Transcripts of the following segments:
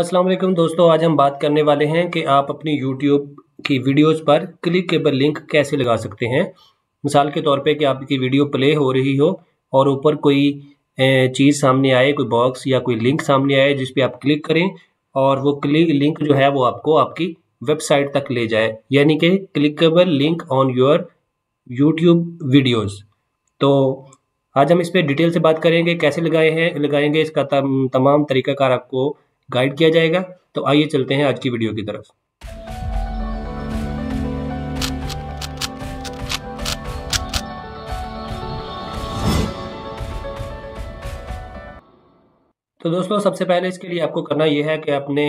अस्सलाम वालेकुम दोस्तों, आज हम बात करने वाले हैं कि आप अपनी YouTube की वीडियोस पर क्लिकेबल लिंक कैसे लगा सकते हैं। मिसाल के तौर पे कि आपकी वीडियो प्ले हो रही हो और ऊपर कोई चीज़ सामने आए, कोई बॉक्स या कोई लिंक सामने आए जिस पे आप क्लिक करें और वो क्लिक लिंक जो है वो आपको आपकी वेबसाइट तक ले जाए, यानी कि clickable link on your YouTube videos. तो आज हम इस पर डिटेल से बात करेंगे, कैसे लगाएंगे इसका तमाम तरीक़ाकार आपको गाइड किया जाएगा। तो आइए चलते हैं आज की वीडियो की तरफ। तो दोस्तों, सबसे पहले इसके लिए आपको करना यह है कि आपने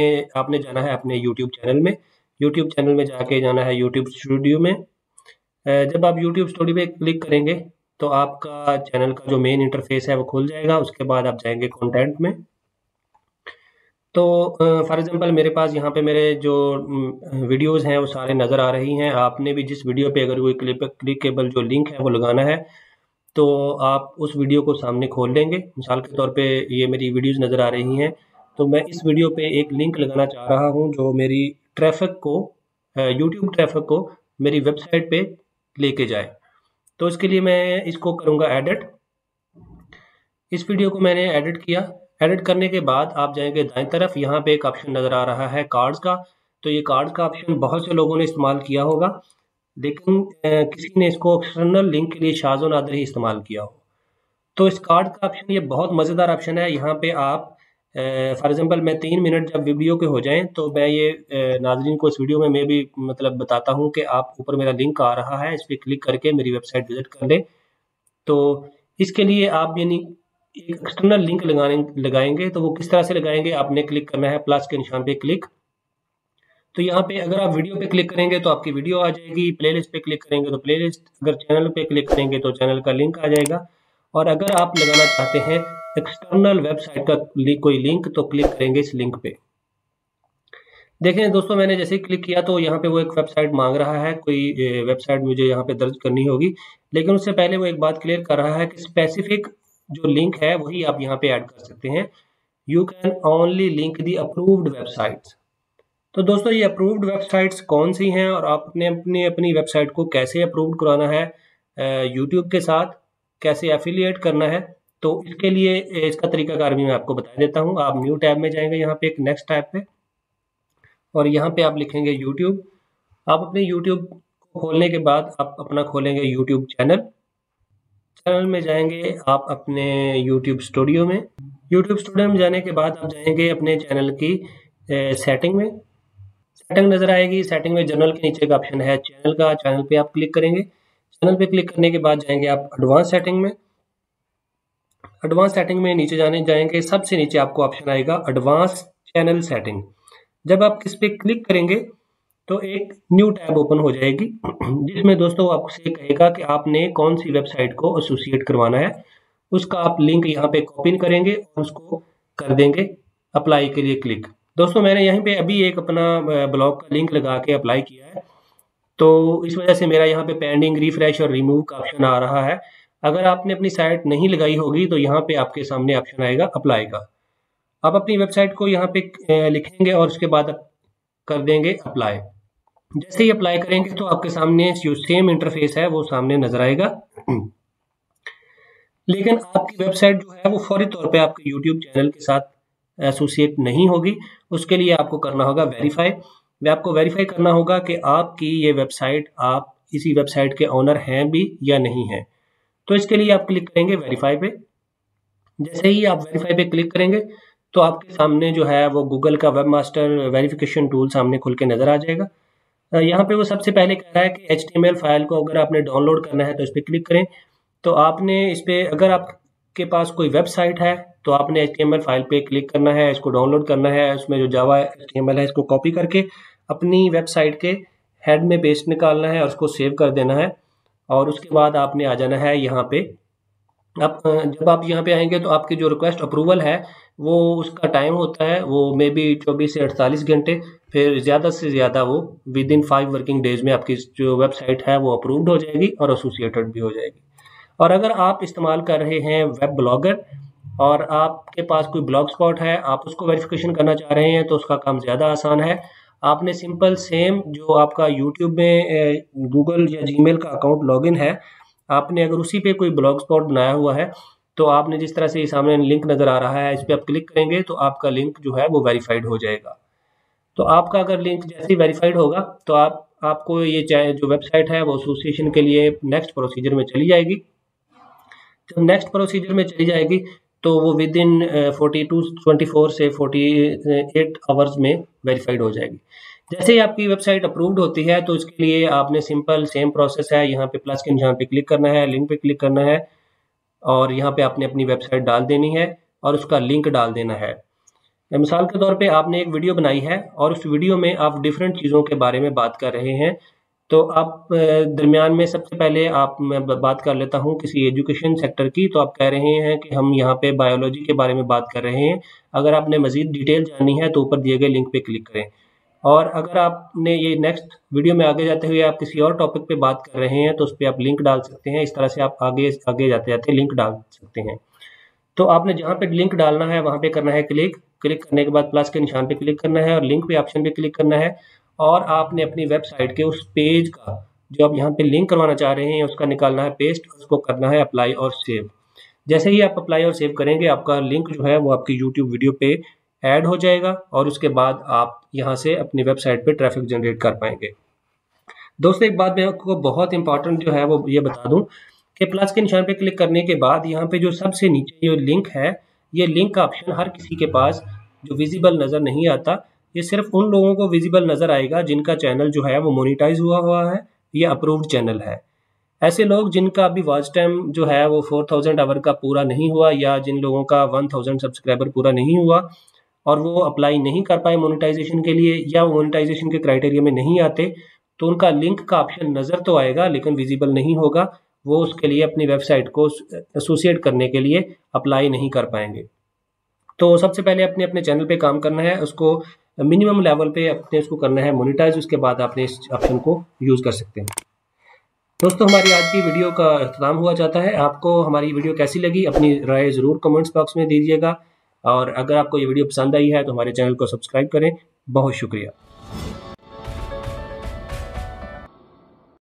जाना है अपने YouTube चैनल में जाके जाना है YouTube स्टूडियो में। जब आप YouTube स्टूडियो पे क्लिक करेंगे तो आपका चैनल का जो मेन इंटरफेस है वो खुल जाएगा। उसके बाद आप जाएंगे कंटेंट में। तो फॉर एग्जांपल मेरे पास यहाँ पे मेरे जो वीडियोस हैं वो सारे नज़र आ रही हैं। आपने भी जिस वीडियो पे अगर कोई क्लिकेबल जो लिंक है वो लगाना है तो आप उस वीडियो को सामने खोल लेंगे। मिसाल के तौर पे ये मेरी वीडियोस नज़र आ रही हैं, तो मैं इस वीडियो पे एक लिंक लगाना चाह रहा हूँ जो मेरी ट्रैफिक को, यूट्यूब ट्रैफिक को मेरी वेबसाइट पर लेके जाए। तो इसके लिए मैं इसको करूँगा एडिट। इस वीडियो को मैंने एडिट किया। एडिट करने के बाद आप जाएंगे दाएं तरफ, यहाँ पे एक ऑप्शन नज़र आ रहा है कार्ड्स का। तो ये कार्ड्स का ऑप्शन बहुत से लोगों ने इस्तेमाल किया होगा, लेकिन किसी ने इसको एक्सटर्नल लिंक के लिए शाजो नादर ही इस्तेमाल किया हो। तो इस कार्ड का ऑप्शन ये बहुत मज़ेदार ऑप्शन है। यहाँ पे आप फॉर एग्जांपल मैं 3 मिनट जब वीडियो के हो जाएँ तो मैं ये नाजरीन को इस वीडियो में मैं भी मतलब बताता हूँ कि आप ऊपर मेरा लिंक आ रहा है, इस पर क्लिक करके मेरी वेबसाइट विजिट कर लें। तो इसके लिए आप यानी एक एक्सटर्नल लिंक लगाएंगे। तो वो किस तरह से लगाएंगे, आपने क्लिक करना है प्लस के निशान पे क्लिक। तो यहाँ पे अगर आप वीडियो पे क्लिक करेंगे तो आपकी वीडियो आ जाएगी, प्लेलिस्ट पे क्लिक करेंगे तो प्लेलिस्ट, अगर चैनल पे क्लिक करेंगे तो चैनल का लिंक आ जाएगा। और अगर आप लगाना चाहते हैं एक्सटर्नल वेबसाइट का कोई लिंक तो क्लिक करेंगे इस लिंक पे। देखें दोस्तों, मैंने जैसे ही क्लिक किया तो यहाँ पे वो एक वेबसाइट मांग रहा है, कोई वेबसाइट मुझे यहाँ पे दर्ज करनी होगी। लेकिन उससे पहले वो एक बात क्लियर कर रहा है कि स्पेसिफिक जो लिंक है वही आप यहाँ पे ऐड कर सकते हैं। You can only link the approved websites. तो दोस्तों, ये अप्रूव्ड वेबसाइट्स कौन सी हैं और आपने अपनी अपनी वेबसाइट को कैसे अप्रूव कराना है यूट्यूब के साथ, कैसे एफिलिएट करना है, तो इसके लिए इसका तरीकाकार भी मैं आपको बता देता हूँ। आप न्यू टैब में जाएंगे, यहाँ पे एक नेक्स्ट टैब पे, और यहाँ पे आप लिखेंगे यूट्यूब। आप अपने यूट्यूब को खोलने के बाद आप अपना खोलेंगे यूट्यूब चैनल। चैनल में जाएंगे आप अपने YouTube स्टूडियो में जाने के बाद आप जाएंगे अपने चैनल की सेटिंग में। सेटिंग नज़र आएगी, सेटिंग में जनरल के नीचे का ऑप्शन है चैनल का। चैनल पे आप क्लिक करेंगे। चैनल पे क्लिक करने के बाद जाएंगे आप एडवांस सेटिंग में। एडवांस सेटिंग में नीचे जाएंगे, सबसे नीचे आपको ऑप्शन आएगा एडवांस चैनल सेटिंग। जब आप इस पर क्लिक करेंगे तो एक न्यू टैब ओपन हो जाएगी जिसमें दोस्तों आपसे कहेगा कि आपने कौन सी वेबसाइट को एसोसिएट करवाना है। उसका आप लिंक यहाँ पे कॉपी करेंगे और उसको कर देंगे अप्लाई के लिए क्लिक। दोस्तों, मैंने यहीं पे अभी एक अपना ब्लॉग का लिंक लगा के अप्लाई किया है, तो इस वजह से मेरा यहाँ पे पेंडिंग, रिफ्रेश और रिमूव का ऑप्शन आ रहा है। अगर आपने अपनी साइट नहीं लगाई होगी तो यहाँ पे आपके सामने ऑप्शन आएगा अप्लाई का। आप अपनी वेबसाइट को यहाँ पे लिखेंगे और उसके बाद कर देंगे अप्लाई। जैसे ही अप्लाई करेंगे तो आपके सामने जो सेम इंटरफेस है वो सामने नजर आएगा, लेकिन आपकी वेबसाइट जो है वो फौरी तौर पे आपके YouTube चैनल के साथ एसोसिएट नहीं होगी। उसके लिए आपको करना होगा वेरीफाई। आपको वेरीफाई करना होगा कि आपकी ये वेबसाइट, आप इसी वेबसाइट के ऑनर हैं भी या नहीं हैं। तो इसके लिए आप क्लिक करेंगे वेरीफाई पे। जैसे ही आप वेरीफाई पे क्लिक करेंगे तो आपके सामने जो है वो गूगल का वेब मास्टर वेरीफिकेशन टूल सामने खुल के नजर आ जाएगा। यहाँ पे वो सबसे पहले कह रहा है कि HTML फाइल को अगर आपने डाउनलोड करना है तो इस पर क्लिक करें। तो आपने इस पर, अगर आपके पास कोई वेबसाइट है तो आपने HTML फाइल पे क्लिक करना है, इसको डाउनलोड करना है, उसमें जो जावा HTML है इसको कॉपी करके अपनी वेबसाइट के हेड में पेस्ट निकालना है और उसको सेव कर देना है। और उसके बाद आपने आ जाना है यहाँ पर। आप जब आप यहाँ पे आएंगे तो आपकी जो रिक्वेस्ट अप्रूवल है वो, उसका टाइम होता है वो मे बी 24 से 48 घंटे, फिर ज़्यादा से ज़्यादा वो विदिन 5 वर्किंग डेज़ में आपकी जो वेबसाइट है वो अप्रूव्ड हो जाएगी और एसोसिएटेड भी हो जाएगी। और अगर आप इस्तेमाल कर रहे हैं वेब ब्लॉगर और आपके पास कोई ब्लॉग स्पॉट है, आप उसको वेरिफिकेशन करना चाह रहे हैं तो उसका काम ज़्यादा आसान है। आपने सिंपल सेम जो आपका यूट्यूब में गूगल या जीमेल का अकाउंट लॉगिन है, आपने अगर उसी पे कोई ब्लॉग स्पॉट बनाया हुआ है तो आपने जिस तरह से ये सामने लिंक नज़र आ रहा है इस पर आप क्लिक करेंगे तो आपका लिंक जो है वो वेरीफाइड हो जाएगा। तो आपका अगर लिंक जैसे ही वेरीफाइड होगा तो आपको ये जो वेबसाइट है वो एसोसिएशन के लिए नेक्स्ट प्रोसीजर में चली जाएगी। जब नेक्स्ट प्रोसीजर में चली जाएगी तो वो विद इन 24 से 48 आवर्स में वेरीफाइड हो जाएगी। जैसे ही आपकी वेबसाइट अप्रूव्ड होती है तो इसके लिए आपने सिंपल सेम प्रोसेस है, यहाँ पे प्लस के निशान पे क्लिक करना है, लिंक पे क्लिक करना है और यहाँ पे आपने अपनी वेबसाइट डाल देनी है और उसका लिंक डाल देना है। मिसाल के तौर पे आपने एक वीडियो बनाई है और उस वीडियो में आप डिफरेंट चीज़ों के बारे में बात कर रहे हैं, तो आप दरमियान में सबसे पहले मैं बात कर लेता हूं किसी एजुकेशन सेक्टर की, तो आप कह रहे हैं कि हम यहां पे बायोलॉजी के बारे में बात कर रहे हैं। अगर आपने मज़ीद डिटेल जाननी है तो ऊपर दिए गए लिंक पे क्लिक करें। और अगर आपने ये नेक्स्ट वीडियो में आगे जाते हुए आप किसी और टॉपिक पे बात कर रहे हैं तो उस पर आप लिंक डाल सकते हैं। इस तरह से आप आगे जाते जाते लिंक डाल सकते हैं। तो आपने जहाँ पे लिंक डालना है वहाँ पे करना है क्लिक। क्लिक करने के बाद प्लस के निशान पे क्लिक करना है और लिंक पे ऑप्शन पे क्लिक करना है और आपने अपनी वेबसाइट के उस पेज का जो आप यहाँ पे लिंक करवाना चाह रहे हैं उसका निकालना है पेस्ट, उसको करना है अप्लाई और सेव। जैसे ही आप अप्लाई और सेव करेंगे आपका लिंक जो है वो आपकी YouTube वीडियो पे ऐड हो जाएगा और उसके बाद आप यहाँ से अपनी वेबसाइट पे ट्रैफिक जनरेट कर पाएंगे। दोस्तों एक बात मैं आपको बहुत इंपॉर्टेंट जो है वो ये बता दूँ कि प्लस के निशान पर क्लिक करने के बाद यहाँ पर जो सबसे नीचे जो लिंक है, ये लिंक का ऑप्शन हर किसी के पास जो विजिबल नज़र नहीं आता, ये सिर्फ उन लोगों को विजिबल नज़र आएगा जिनका चैनल जो है वो मोनिटाइज हुआ है या अप्रूव्ड चैनल है। ऐसे लोग जिनका अभी वॉच टाइम जो है वो 4000 आवर का पूरा नहीं हुआ या जिन लोगों का 1000 सब्सक्राइबर पूरा नहीं हुआ और वो अप्लाई नहीं कर पाए मोनिटाइजेशन के लिए या वो मोनिटाइजेशन के क्राइटेरिया में नहीं आते, तो उनका लिंक का ऑप्शन नज़र तो आएगा लेकिन विजिबल नहीं होगा। वो उसके लिए अपनी वेबसाइट को एसोसिएट करने के लिए अप्लाई नहीं कर पाएंगे। तो सबसे पहले अपने चैनल पे काम करना है, उसको मिनिमम लेवल पे अपने उसको करना है मोनेटाइज, उसके बाद आपने इस ऑप्शन को यूज़ कर सकते हैं। दोस्तों हमारी आज की वीडियो का अख्ताम हुआ जाता है। आपको हमारी वीडियो कैसी लगी अपनी राय ज़रूर कमेंट्स बॉक्स में दीजिएगा और अगर आपको ये वीडियो पसंद आई है तो हमारे चैनल को सब्सक्राइब करें। बहुत शुक्रिया।